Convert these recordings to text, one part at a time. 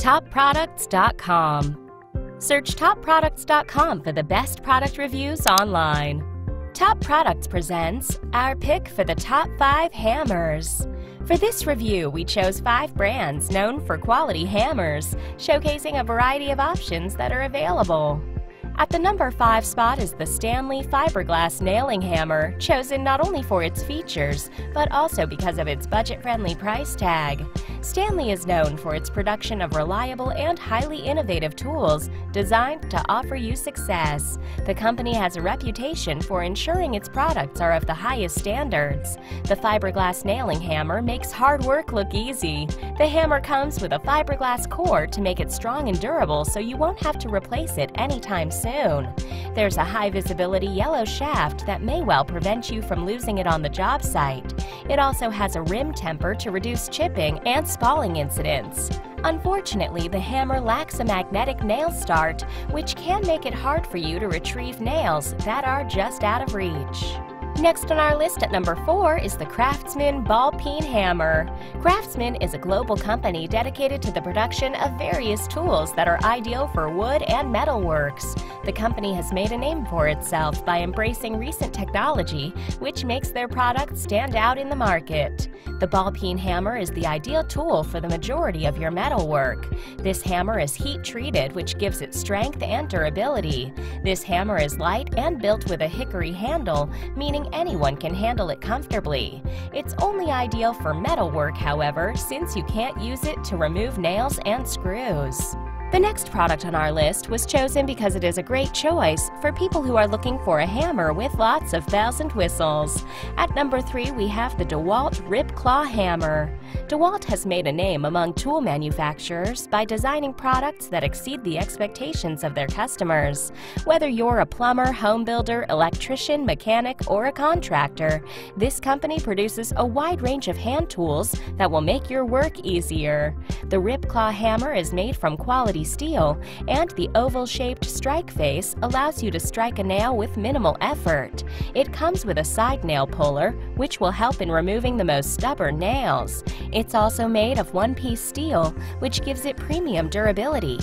TopProducts.com. Search TopProducts.com for the best product reviews online. Top Products presents our pick for the top 5 hammers. For this review, we chose 5 brands known for quality hammers, showcasing a variety of options that are available. At the number 5 spot is the Stanley fiberglass nailing hammer, chosen not only for its features, but also because of its budget-friendly price tag. Stanley is known for its production of reliable and highly innovative tools designed to offer you success. The company has a reputation for ensuring its products are of the highest standards. The fiberglass nailing hammer makes hard work look easy. The hammer comes with a fiberglass core to make it strong and durable, so you won't have to replace it anytime soon. There's a high visibility yellow shaft that may well prevent you from losing it on the job site. It also has a rim temper to reduce chipping and spalling incidents. Unfortunately, the hammer lacks a magnetic nail start, which can make it hard for you to retrieve nails that are just out of reach. Next on our list at number 4 is the Craftsman ball peen hammer. Craftsman is a global company dedicated to the production of various tools that are ideal for wood and metal works. The company has made a name for itself by embracing recent technology, which makes their products stand out in the market. The ball peen hammer is the ideal tool for the majority of your metal work. This hammer is heat-treated, which gives it strength and durability. This hammer is light and built with a hickory handle, meaning anyone can handle it comfortably. It's only ideal for metal work, however, since you can't use it to remove nails and screws. The next product on our list was chosen because it is a great choice for people who are looking for a hammer with lots of bells and whistles. At number 3, we have the DeWalt Rip Claw Hammer. DeWalt has made a name among tool manufacturers by designing products that exceed the expectations of their customers. Whether you're a plumber, home builder, electrician, mechanic, or a contractor, this company produces a wide range of hand tools that will make your work easier. The Rip Claw Hammer is made from quality steel, and the oval-shaped strike face allows you to strike a nail with minimal effort. It comes with a side nail puller, which will help in removing the most stubborn nails. It's also made of one-piece steel, which gives it premium durability.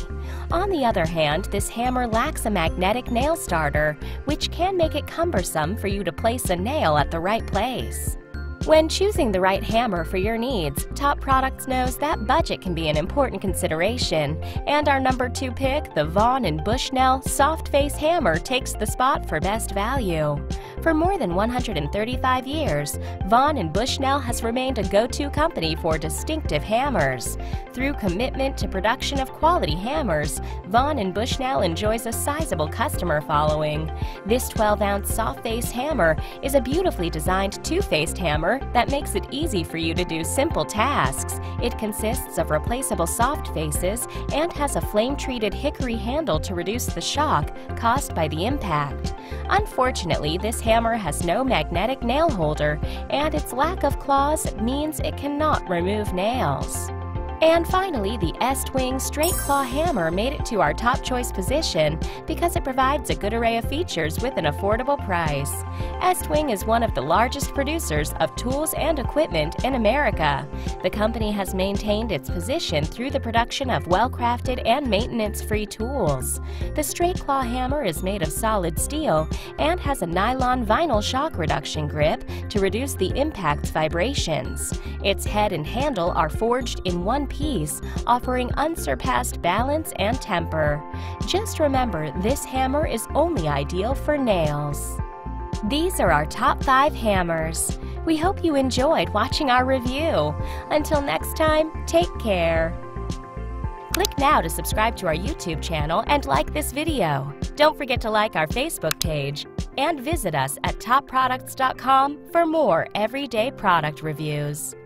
On the other hand, this hammer lacks a magnetic nail starter, which can make it cumbersome for you to place a nail at the right place. When choosing the right hammer for your needs, Top Products knows that budget can be an important consideration, and our number 2 pick, the Vaughan & Bushnell Soft Face Hammer, takes the spot for best value. For more than 135 years, Vaughan & Bushnell has remained a go-to company for distinctive hammers. Through commitment to production of quality hammers, Vaughan & Bushnell enjoys a sizable customer following. This 12-ounce soft face hammer is a beautifully designed two-faced hammer that makes it easy for you to do simple tasks. It consists of replaceable soft faces and has a flame-treated hickory handle to reduce the shock caused by the impact. Unfortunately, this hammer has no magnetic nail holder, and its lack of claws means it cannot remove nails. And finally, the Estwing Straight Claw Hammer made it to our top choice position because it provides a good array of features with an affordable price. Estwing is one of the largest producers of tools and equipment in America. The company has maintained its position through the production of well-crafted and maintenance-free tools. The Straight Claw Hammer is made of solid steel and has a nylon vinyl shock reduction grip to reduce the impact's vibrations. Its head and handle are forged in one piece, offering unsurpassed balance and temper. Just remember, this hammer is only ideal for nails. These are our top 5 hammers. We hope you enjoyed watching our review. Until next time, take care. Click now to subscribe to our YouTube channel and like this video. Don't forget to like our Facebook page and visit us at topproducts.com for more everyday product reviews.